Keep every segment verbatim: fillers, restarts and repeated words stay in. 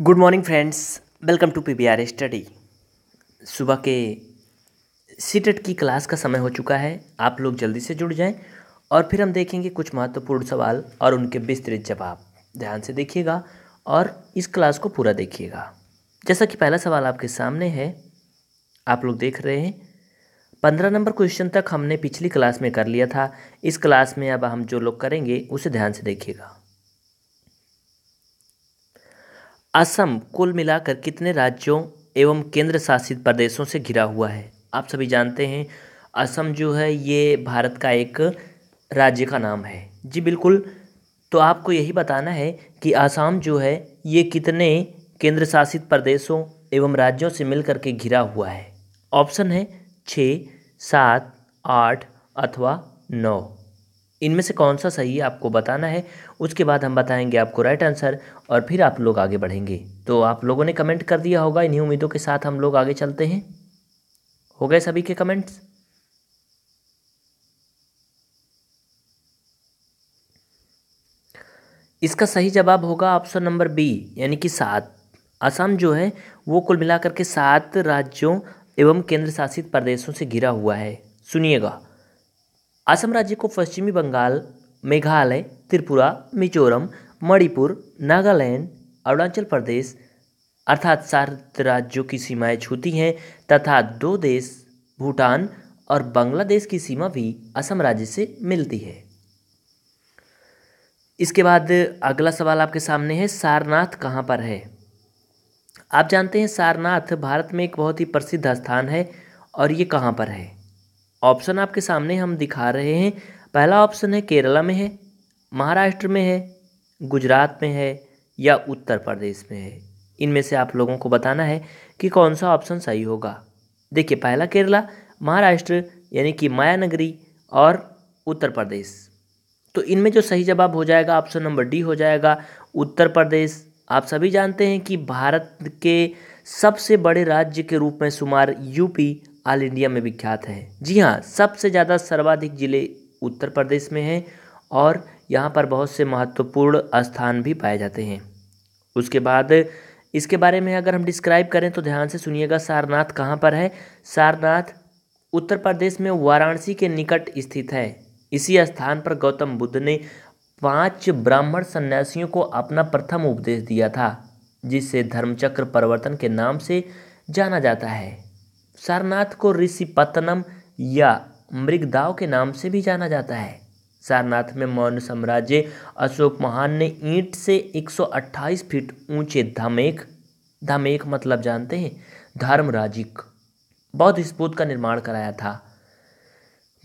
Good morning friends, welcome to PVR study. सुबह के CTET की क्लास का समय हो चुका है, आप लोग जल्दी से जुड़ जाएं और फिर हम देखेंगे कुछ महत्वपूर्ण सवाल और उनके विस्तृत जवाब। ध्यान से देखिएगा और इस क्लास को पूरा देखिएगा। जैसा कि पहला सवाल आपके सामने है, आप लोग देख रहे हैं पंद्रह नंबर क्वेश्चन तक हमने पिछली क्लास में कर लिया था। इस क्लास में अब हम जो लोग करेंगे उसे ध्यान से देखिएगा। असम कुल मिलाकर कितने राज्यों एवं केंद्र शासित प्रदेशों से घिरा हुआ है? आप सभी जानते हैं असम जो है ये भारत का एक राज्य का नाम है। जी बिल्कुल, तो आपको यही बताना है कि असम जो है ये कितने केंद्र शासित प्रदेशों एवं राज्यों से मिलकर के घिरा हुआ है। ऑप्शन है छः, सात, आठ अथवा नौ। इनमें से कौन सा सही है आपको बताना है। उसके बाद हम बताएंगे आपको राइट आंसर और फिर आप लोग आगे बढ़ेंगे। तो आप लोगों ने कमेंट कर दिया होगा, इन्हीं उम्मीदों के साथ हम लोग आगे चलते हैं। हो गए सभी के कमेंट्स? इसका सही जवाब होगा ऑप्शन नंबर बी यानी कि सात। असम जो है वो कुल मिलाकर के सात राज्यों एवं केंद्र शासित प्रदेशों से घिरा हुआ है। सुनिएगा, असम राज्य को पश्चिमी बंगाल, मेघालय, त्रिपुरा, मिजोरम, मणिपुर, नागालैंड, अरुणाचल प्रदेश अर्थात सात राज्यों की सीमाएं छूती हैं तथा दो देश भूटान और बांग्लादेश की सीमा भी असम राज्य से मिलती है। इसके बाद अगला सवाल आपके सामने है, सारनाथ कहाँ पर है? आप जानते हैं सारनाथ भारत में एक बहुत ही प्रसिद्ध स्थान है और ये कहाँ पर है? ऑप्शन आपके सामने हम दिखा रहे हैं। पहला ऑप्शन है केरला में है, महाराष्ट्र में है, गुजरात में है या उत्तर प्रदेश में है। इनमें से आप लोगों को बताना है कि कौन सा ऑप्शन सही होगा। देखिए, पहला केरला, महाराष्ट्र यानी कि मायानगरी और उत्तर प्रदेश। तो इनमें जो सही जवाब हो जाएगा ऑप्शन नंबर डी हो जाएगा, उत्तर प्रदेश। आप सभी जानते हैं कि भारत के सबसे बड़े राज्य के रूप में शुमार यूपी ऑल इंडिया में विख्यात है। जी हाँ, सबसे ज़्यादा सर्वाधिक जिले उत्तर प्रदेश में हैं और यहाँ पर बहुत से महत्वपूर्ण स्थान भी पाए जाते हैं। उसके बाद इसके बारे में अगर हम डिस्क्राइब करें तो ध्यान से सुनिएगा, सारनाथ कहाँ पर है? सारनाथ उत्तर प्रदेश में वाराणसी के निकट स्थित है। इसी स्थान पर गौतम बुद्ध ने पाँच ब्राह्मण सन्यासियों को अपना प्रथम उपदेश दिया था, जिसे धर्मचक्र प्रवर्तन के नाम से जाना जाता है। सारनाथ को ऋषिपत्तनम या मृगदाव के नाम से भी जाना जाता है। सारनाथ में मौर्य साम्राज्य अशोक महान ने ईंट से एक सौ अट्ठाईस फीट ऊंचे धामेक धामेक मतलब जानते हैं धर्मराजिक बौद्ध स्तूप का निर्माण कराया था।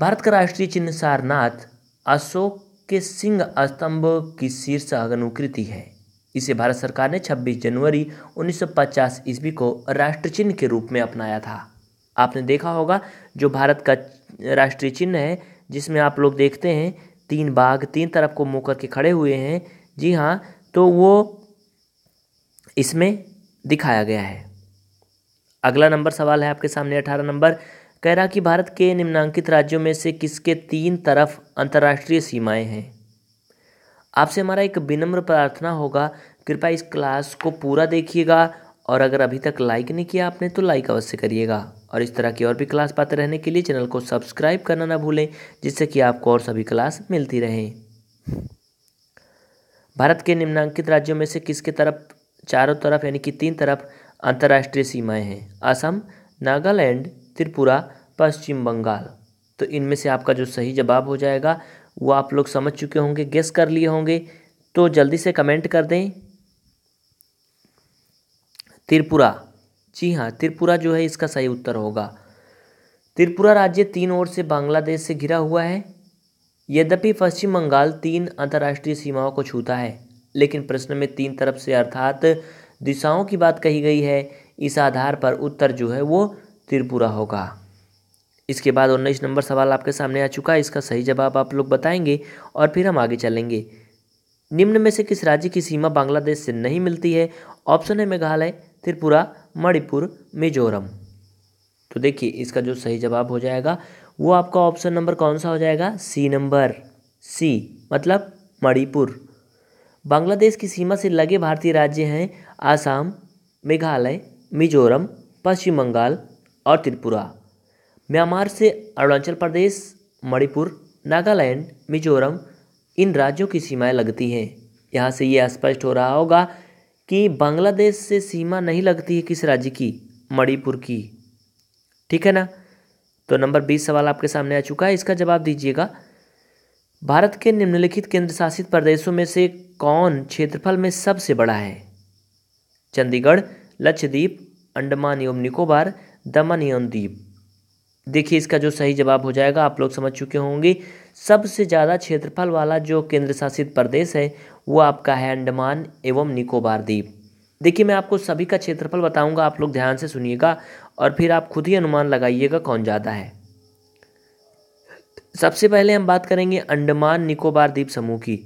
भारत का राष्ट्रीय चिन्ह सारनाथ अशोक के सिंह स्तंभ की शीर्ष आगनुकृति है। इसे भारत सरकार ने छब्बीस जनवरी उन्नीस सौ पचास ईस्वी को राष्ट्रीय चिन्ह के रूप में अपनाया था। आपने देखा होगा जो भारत का राष्ट्रीय चिन्ह है, जिसमें आप लोग देखते हैं तीन बाघ तीन तरफ को मुंह करके खड़े हुए हैं। जी हाँ, तो वो इसमें दिखाया गया है। अगला नंबर सवाल है आपके सामने अठारह नंबर, कह रहा कि भारत के निम्नांकित राज्यों में से किसके तीन तरफ अंतर्राष्ट्रीय सीमाएं हैं? आपसे हमारा एक विनम्र प्रार्थना होगा, कृपया इस क्लास को पूरा देखिएगा और अगर अभी तक लाइक नहीं किया आपने तो लाइक अवश्य करिएगा और इस तरह की और भी क्लास पाते रहने के लिए चैनल को सब्सक्राइब करना ना भूलें, जिससे कि आपको और सभी क्लास मिलती रहे। भारत के निम्नांकित राज्यों में से किसके तरफ चारों तरफ यानी कि तीन तरफ अंतर्राष्ट्रीय सीमाएं हैं? असम, नागालैंड, त्रिपुरा, पश्चिम बंगाल। तो इनमें से आपका जो सही जवाब हो जाएगा वो आप लोग समझ चुके होंगे, गेस कर लिए होंगे, तो जल्दी से कमेंट कर दें। त्रिपुरा, जी हाँ, त्रिपुरा जो है इसका सही उत्तर होगा। त्रिपुरा राज्य तीन ओर से बांग्लादेश से घिरा हुआ है। यद्यपि पश्चिम बंगाल तीन अंतर्राष्ट्रीय सीमाओं को छूता है, लेकिन प्रश्न में तीन तरफ से अर्थात दिशाओं की बात कही गई है। इस आधार पर उत्तर जो है वो त्रिपुरा होगा। इसके बाद उन्नीस नंबर सवाल आपके सामने आ चुका है, इसका सही जवाब आप लोग बताएंगे और फिर हम आगे चलेंगे। निम्न में से किस राज्य की सीमा बांग्लादेश से नहीं मिलती है? ऑप्शन है मेघालय, त्रिपुरा, मणिपुर, मिजोरम। तो देखिए, इसका जो सही जवाब हो जाएगा वो आपका ऑप्शन नंबर कौन सा हो जाएगा? सी नंबर, सी मतलब मणिपुर। बांग्लादेश की सीमा से लगे भारतीय राज्य हैं आसाम, मेघालय, मिजोरम, पश्चिम बंगाल और त्रिपुरा। म्यांमार से अरुणाचल प्रदेश, मणिपुर, नागालैंड, मिजोरम इन राज्यों की सीमाएं लगती हैं। यहाँ से यह स्पष्ट हो रहा होगा कि बांग्लादेश से सीमा नहीं लगती है किस राज्य की, मणिपुर की। ठीक है ना। तो नंबर बीस सवाल आपके सामने आ चुका है, इसका जवाब दीजिएगा। भारत के निम्नलिखित केंद्र शासित प्रदेशों में से कौन क्षेत्रफल में सबसे बड़ा है? चंडीगढ़, लक्षद्वीप, अंडमान एवं निकोबार, दमन एवं दीव। देखिए इसका जो सही जवाब हो जाएगा, आप लोग समझ चुके होंगे, सबसे ज़्यादा क्षेत्रफल वाला जो केंद्र शासित प्रदेश है वो आपका है अंडमान एवं निकोबार द्वीप। देखिए मैं आपको सभी का क्षेत्रफल बताऊंगा, आप लोग ध्यान से सुनिएगा और फिर आप खुद ही अनुमान लगाइएगा कौन ज़्यादा है। सबसे पहले हम बात करेंगे अंडमान निकोबार द्वीप समूह की।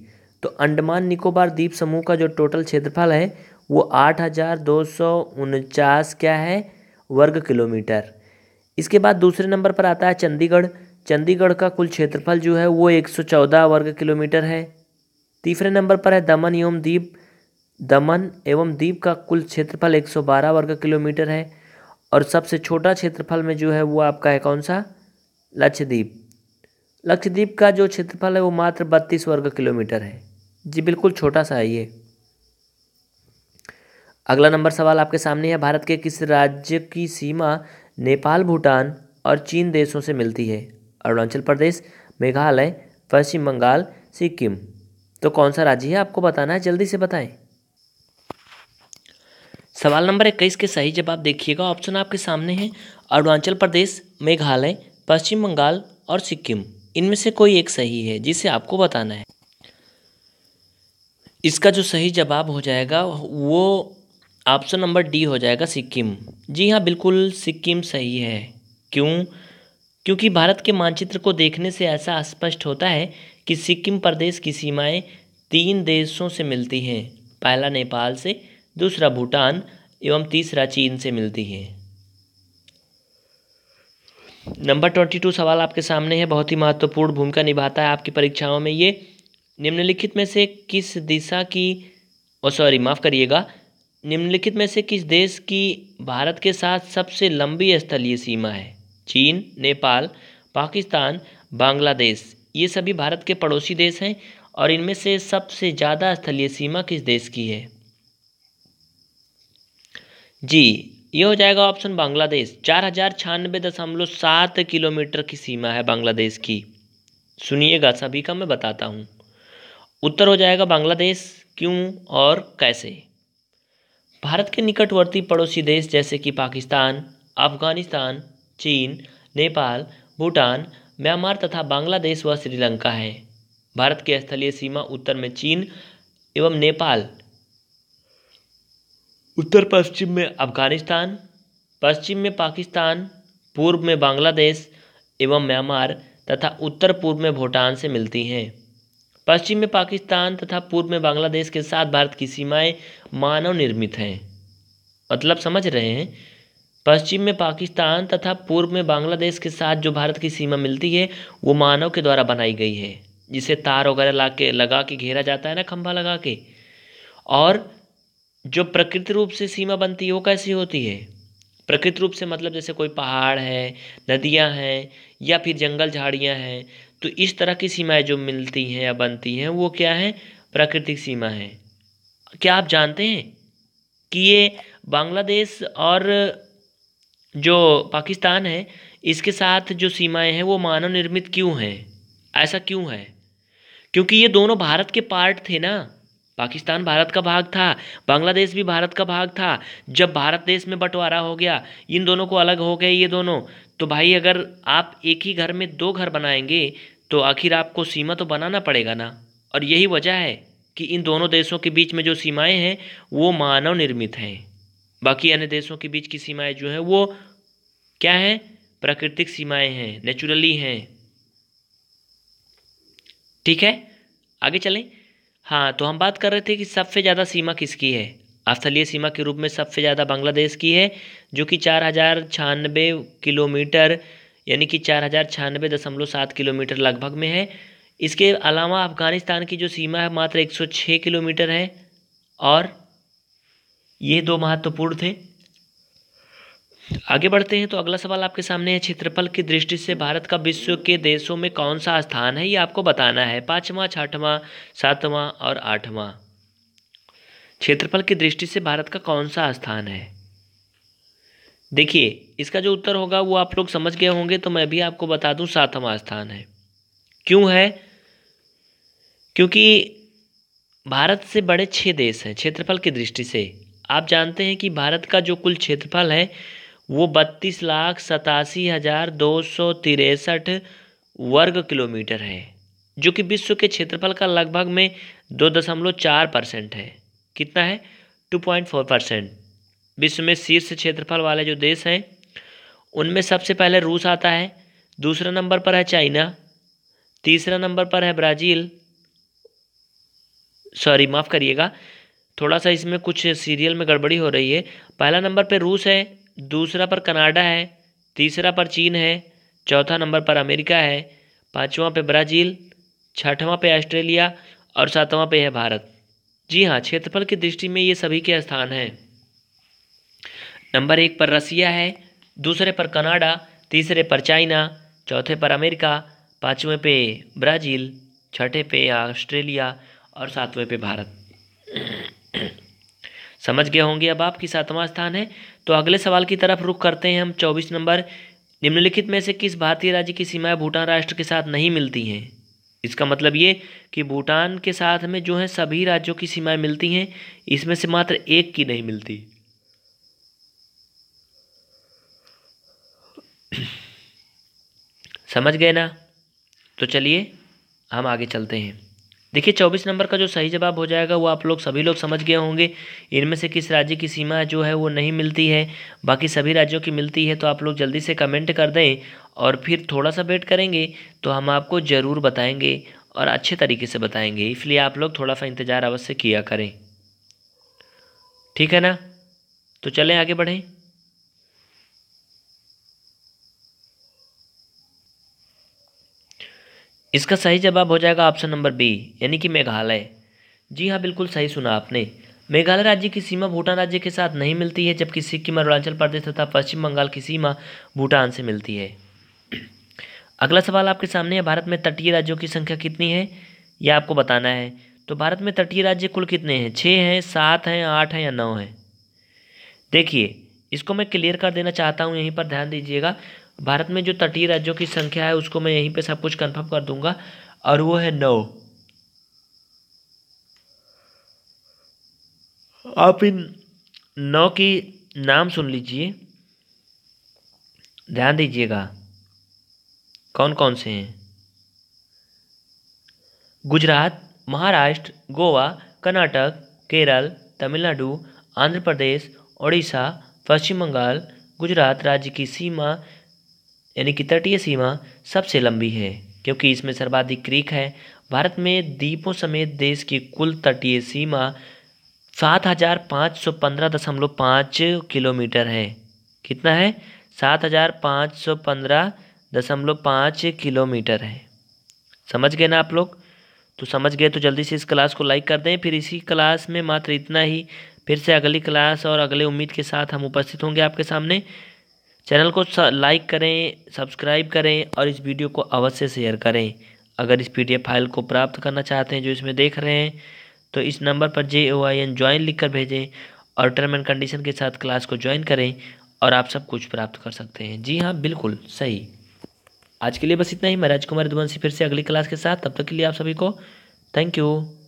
तो अंडमान निकोबार द्वीप समूह का जो टोटल क्षेत्रफल है वो आठ हज़ार दो सौ उनचास क्या है वर्ग किलोमीटर। इसके बाद दूसरे नंबर पर आता है चंडीगढ़। चंडीगढ़ का कुल क्षेत्रफल जो है वो एक सौ चौदह वर्ग किलोमीटर है। तीसरे नंबर पर है दमन एवं दीव। दमन एवं दीव का कुल क्षेत्रफल एक सौ बारह वर्ग किलोमीटर है। और सबसे छोटा क्षेत्रफल में जो है वो आपका है कौन सा, लक्षद्वीप। लक्षद्वीप का जो क्षेत्रफल है वो मात्र बत्तीस वर्ग किलोमीटर है। जी बिल्कुल छोटा सा है ये। अगला नंबर सवाल आपके सामने है, भारत के किस राज्य की सीमा नेपाल, भूटान और चीन देशों से मिलती है? अरुणाचल प्रदेश, मेघालय, पश्चिम बंगाल, सिक्किम। तो कौन सा राज्य है आपको बताना है, जल्दी से बताएं। सवाल नंबर इक्कीस के सही जवाब देखिएगा, ऑप्शन आपके सामने है अरुणाचल प्रदेश, मेघालय, पश्चिम बंगाल और सिक्किम। इनमें से कोई एक सही है जिसे आपको बताना है। इसका जो सही जवाब हो जाएगा वो ऑप्शन नंबर डी हो जाएगा, सिक्किम। जी हाँ बिल्कुल, सिक्किम सही है। क्यों? क्योंकि भारत के मानचित्र को देखने से ऐसा स्पष्ट होता है कि सिक्किम प्रदेश की सीमाएं तीन देशों से मिलती हैं। पहला नेपाल से, दूसरा भूटान एवं तीसरा चीन से मिलती हैं। नंबर ट्वेंटी टू सवाल आपके सामने है, बहुत ही महत्वपूर्ण भूमिका निभाता है आपकी परीक्षाओं में ये। निम्नलिखित में से किस दिशा की ओ सॉरी माफ़ करिएगा निम्नलिखित में से किस देश की भारत के साथ सबसे लंबी स्थलीय सीमा है? चीन, नेपाल, पाकिस्तान, बांग्लादेश। ये सभी भारत के पड़ोसी देश हैं और इनमें से सबसे ज़्यादा स्थलीय सीमा किस देश की है? जी ये हो जाएगा ऑप्शन बांग्लादेश। चार हज़ार छियानबे दशमलव सात किलोमीटर की सीमा है बांग्लादेश की। सुनिएगा सभी का मैं बताता हूँ, उत्तर हो जाएगा बांग्लादेश। क्यों और कैसे? भारत के निकटवर्ती पड़ोसी देश जैसे कि पाकिस्तान, अफगानिस्तान, चीन, नेपाल, भूटान, म्यांमार तथा बांग्लादेश व श्रीलंका हैं। भारत की स्थलीय सीमा उत्तर में चीन एवं नेपाल, उत्तर पश्चिम में अफगानिस्तान, पश्चिम में पाकिस्तान, पूर्व में बांग्लादेश एवं म्यांमार तथा उत्तर पूर्व में भूटान से मिलती हैं। पश्चिम में पाकिस्तान तथा पूर्व में बांग्लादेश के साथ भारत की सीमाएं मानव निर्मित हैं। मतलब समझ रहे हैं, पश्चिम में पाकिस्तान तथा पूर्व में बांग्लादेश के साथ जो भारत की सीमा मिलती है वो मानव के द्वारा बनाई गई है, जिसे तार वगैरह ला के लगा के घेरा जाता है ना, खंभा लगा के। और जो प्रकृति रूप से सीमा बनती है वो कैसी होती है? प्रकृति रूप से मतलब जैसे कोई पहाड़ है, नदियाँ हैं या फिर जंगल झाड़ियाँ हैं। तो इस तरह की सीमाएं जो मिलती हैं या बनती हैं वो क्या है? प्राकृतिक सीमा है। क्या आप जानते हैं कि ये बांग्लादेश और जो पाकिस्तान है इसके साथ जो सीमाएं हैं वो मानव निर्मित क्यों हैं? ऐसा क्यों है? क्योंकि ये दोनों भारत के पार्ट थे ना। पाकिस्तान भारत का भाग था, बांग्लादेश भी भारत का भाग था। जब भारत देश में बंटवारा हो गया, इन दोनों को अलग हो गए ये दोनों, तो भाई अगर आप एक ही घर में दो घर बनाएंगे तो आखिर आपको सीमा तो बनाना पड़ेगा ना। और यही वजह है कि इन दोनों देशों के बीच में जो सीमाएं हैं वो मानव निर्मित हैं। बाकी अन्य देशों के बीच की सीमाएं जो हैं वो क्या हैं? प्राकृतिक सीमाएं हैं, नेचुरली हैं। ठीक है, आगे चलें। हाँ, तो हम बात कर रहे थे कि सबसे ज़्यादा सीमा किसकी है? स्थलीय सीमा के रूप में सबसे ज़्यादा बांग्लादेश की है, जो कि चार हज़ार छियानबे किलोमीटर यानी कि चार हज़ार छियानबे दशमलव सात किलोमीटर लगभग में है। इसके अलावा अफ़गानिस्तान की जो सीमा है मात्र एक सौ छह किलोमीटर है। और ये दो महत्वपूर्ण थे। आगे बढ़ते हैं तो अगला सवाल आपके सामने है, क्षेत्रफल की दृष्टि से भारत का विश्व के देशों में कौन सा स्थान है, ये आपको बताना है। पाँचवा, छठवां, सातवां और आठवां। क्षेत्रफल की दृष्टि से भारत का कौन सा स्थान है? देखिए इसका जो उत्तर होगा वो आप लोग समझ गए होंगे, तो मैं भी आपको बता दूं, सातवां स्थान है। क्यों है? क्योंकि भारत से बड़े छः देश हैं क्षेत्रफल की दृष्टि से। आप जानते हैं कि भारत का जो कुल क्षेत्रफल है वो बत्तीस लाख सतासी हज़ार दो सौ तिरसठ वर्ग किलोमीटर है, जो कि विश्व के क्षेत्रफल का लगभग में दो दशमलव चार परसेंट है। कितना है? Two point four percent. विश्व में शीर्ष क्षेत्रफल वाले जो देश हैं उनमें सबसे पहले रूस आता है, दूसरा नंबर पर है चाइना, तीसरा नंबर पर है ब्राज़ील, सॉरी माफ़ करिएगा थोड़ा सा इसमें कुछ सीरियल में गड़बड़ी हो रही है। पहला नंबर पर रूस है, दूसरा पर कनाडा है, तीसरा पर चीन है, चौथा नंबर पर अमेरिका है, पाँचवा पे ब्राज़ील, छठवां पे ऑस्ट्रेलिया और सातवां पे है भारत। जी हाँ, क्षेत्रफल की दृष्टि में ये सभी के स्थान हैं। नंबर एक पर रसिया है, दूसरे पर कनाडा, तीसरे पर चाइना, चौथे पर अमेरिका, पाँचवें पे ब्राज़ील, छठे पे ऑस्ट्रेलिया और सातवें पे भारत। समझ गए होंगे अब आप कि सातवां स्थान है। तो अगले सवाल की तरफ रुख करते हैं हम। चौबीस नंबर, निम्नलिखित में से किस भारतीय राज्य की सीमाएं भूटान राष्ट्र के साथ नहीं मिलती हैं? इसका मतलब ये कि भूटान के साथ में जो है सभी राज्यों की सीमाएं मिलती हैं, इसमें से मात्र एक की नहीं मिलती। समझ गए ना? तो चलिए हम आगे चलते हैं। देखिए चौबीस नंबर का जो सही जवाब हो जाएगा वो आप लोग सभी लोग समझ गए होंगे। इनमें से किस राज्य की सीमा जो है वो नहीं मिलती है, बाकी सभी राज्यों की मिलती है। तो आप लोग जल्दी से कमेंट कर दें और फिर थोड़ा सा वेट करेंगे तो हम आपको ज़रूर बताएंगे और अच्छे तरीके से बताएंगे, इसलिए आप लोग थोड़ा सा इंतज़ार अवश्य किया करें, ठीक है ना? तो चलें आगे बढ़ें। इसका सही जवाब हो जाएगा ऑप्शन नंबर बी, यानी कि मेघालय। जी हाँ, बिल्कुल सही सुना आपने। मेघालय राज्य की सीमा भूटान राज्य के साथ नहीं मिलती है, जबकि सिक्किम, अरुणाचल प्रदेश तथा पश्चिम बंगाल की सीमा भूटान से मिलती है। अगला सवाल आपके सामने है, भारत में तटीय राज्यों की संख्या कितनी है, यह आपको बताना है। तो भारत में तटीय राज्य कुल कितने हैं? छः हैं, सात हैं, आठ हैं या नौ हैं? देखिए इसको मैं क्लियर कर देना चाहता हूँ, यहीं पर ध्यान दीजिएगा। भारत में जो तटीय राज्यों की संख्या है उसको मैं यहीं पे सब कुछ कंफर्म कर दूंगा, और वो है नौ। आप इन नौ की नाम सुन लीजिए, ध्यान दीजिएगा कौन कौन से हैं। गुजरात, महाराष्ट्र, गोवा, कर्नाटक, केरल, तमिलनाडु, आंध्र प्रदेश, ओडिशा, पश्चिम बंगाल। गुजरात राज्य की सीमा यानी कि तटीय सीमा सबसे लंबी है, क्योंकि इसमें सर्वाधिक क्रीक है। भारत में द्वीपों समेत देश की कुल तटीय सीमा सात हज़ार पाँच सौ पंद्रह दशमलव पाँच किलोमीटर है। कितना है? सात हज़ार पाँच सौ पंद्रह दशमलव पाँच किलोमीटर है। समझ गए ना आप लोग? तो समझ गए तो जल्दी से इस क्लास को लाइक कर दें। फिर इसी क्लास में मात्र इतना ही, फिर से अगली क्लास और अगले उम्मीद के साथ हम उपस्थित होंगे आपके सामने। चैनल को लाइक करें, सब्सक्राइब करें और इस वीडियो को अवश्य शेयर करें। अगर इस पीडीएफ फाइल को प्राप्त करना चाहते हैं जो इसमें देख रहे हैं, तो इस नंबर पर जे ओ आई एन ज्वाइन लिख कर भेजें और टर्म एंड कंडीशन के साथ क्लास को ज्वाइन करें और आप सब कुछ प्राप्त कर सकते हैं। जी हाँ, बिल्कुल सही। आज के लिए बस इतना ही। मैं राजकुमार दुवंशी फिर से अगली क्लास के साथ, तब तक के लिए आप सभी को थैंक यू।